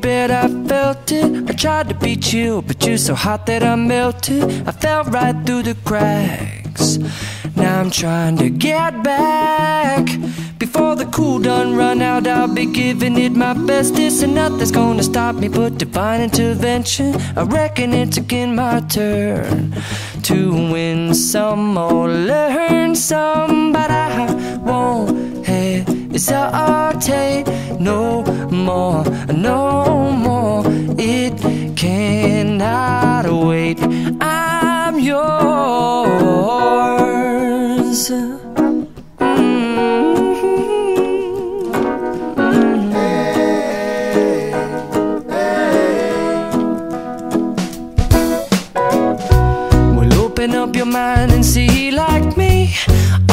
but I felt it. I tried to be chill, but you're so hot that I melted. I fell right through the cracks. Now I'm trying to get back. Before the cool done run out, I'll be giving it my best. This and nothing's gonna stop me but divine intervention. I reckon it's again my turn to win some or learn some, but I won't hesitate no more, no more. It cannot wait. I'm yours. Up your mind and see like me.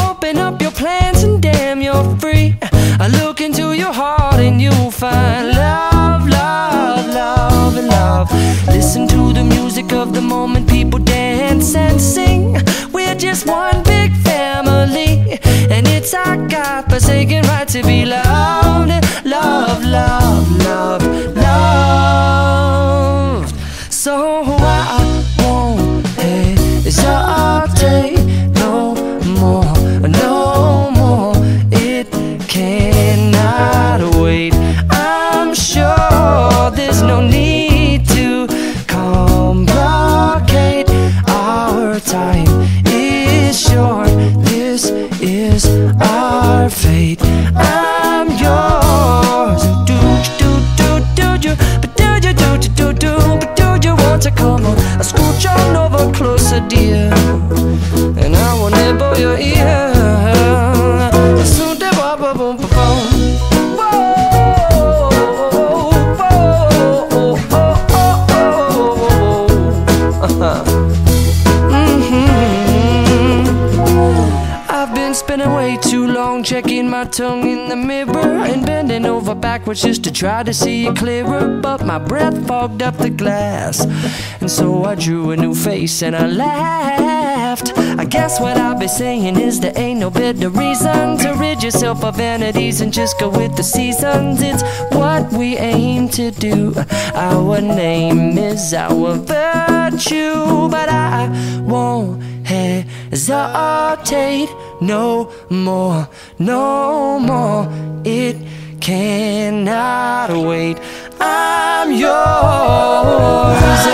Open up your plans and damn, you're free. I look into your heart and you'll find love, love, love, love. Listen to the music of the moment, people dance and sing. We're just one big family, and it's our God-forsaken right to be loved. Love, love, love, love. So I won't hesitate no more, no more. It cannot wait. I'm sure there's no need to complicate. Our time is short. This is our fate. I'm yours. Do do do do do, but do you do do do, but do you want to come on? I scooch on over closer, dear, and I will nibble your ear. I've been spending way too long checking my tongue in the mirror and bending over backwards just to try to see it clearer, but my breath fogged up the glass, and so I drew a new face and I laughed. I guess what I'll be saying is there ain't no better reason to rid yourself of vanities and just go with the seasons. It's what we aim to do. Our name is our virtue, but I won't hesitate no more, no more. It cannot wait. I'm yours.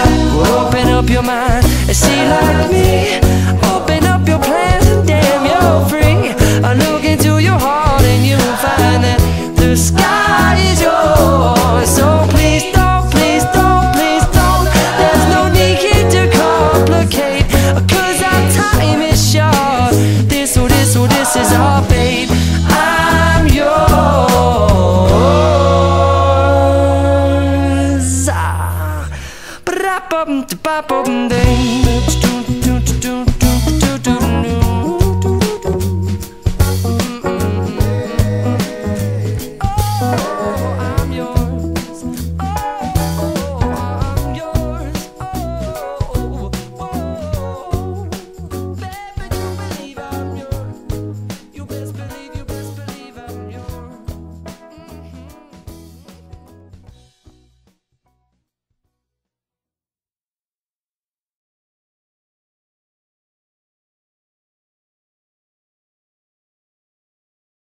Open up your mind and see like me. Open up your plans and damn, you're free. I look into your heart and you'll find that the sky is yours. So please don't. This is our fate. I'm yours.